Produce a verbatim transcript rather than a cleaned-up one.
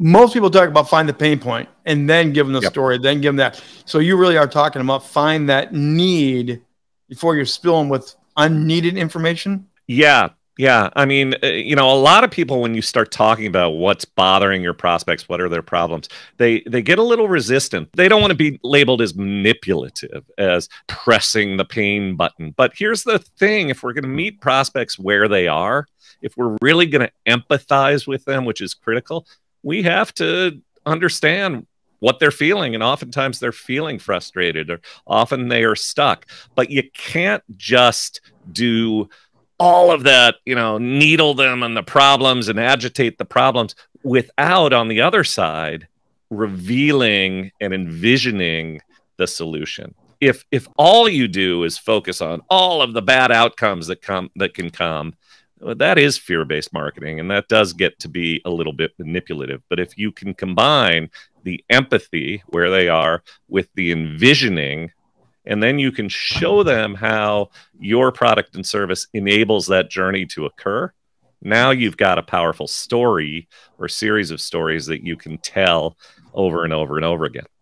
Most people talk about find the pain point and then give them the yep. story, then give them that. So you really are talking about find that need before you're spilling with unneeded information. Yeah. Yeah. I mean, you know, a lot of people, when you start talking about what's bothering your prospects, what are their problems, they, they get a little resistant. They don't want to be labeled as manipulative, as pressing the pain button. But here's the thing. If we're going to meet prospects where they are, if we're really going to empathize with them, which is critical, we have to understand what they're feeling. And oftentimes they're feeling frustrated, or often they are stuck. But you can't just do all of that, you know, needle them on the problems and agitate the problems without, on the other side, revealing and envisioning the solution. If, if all you do is focus on all of the bad outcomes that come, that can come, that is fear-based marketing, and that does get to be a little bit manipulative. But if you can combine the empathy where they are with the envisioning, and then you can show them how your product and service enables that journey to occur, now you've got a powerful story or series of stories that you can tell over and over and over again.